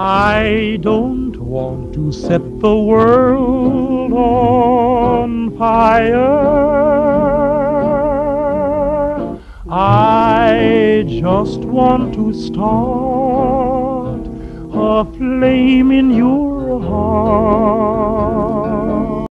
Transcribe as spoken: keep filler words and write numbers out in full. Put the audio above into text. I don't want to set the world on fire. I just want to start a flame in your heart.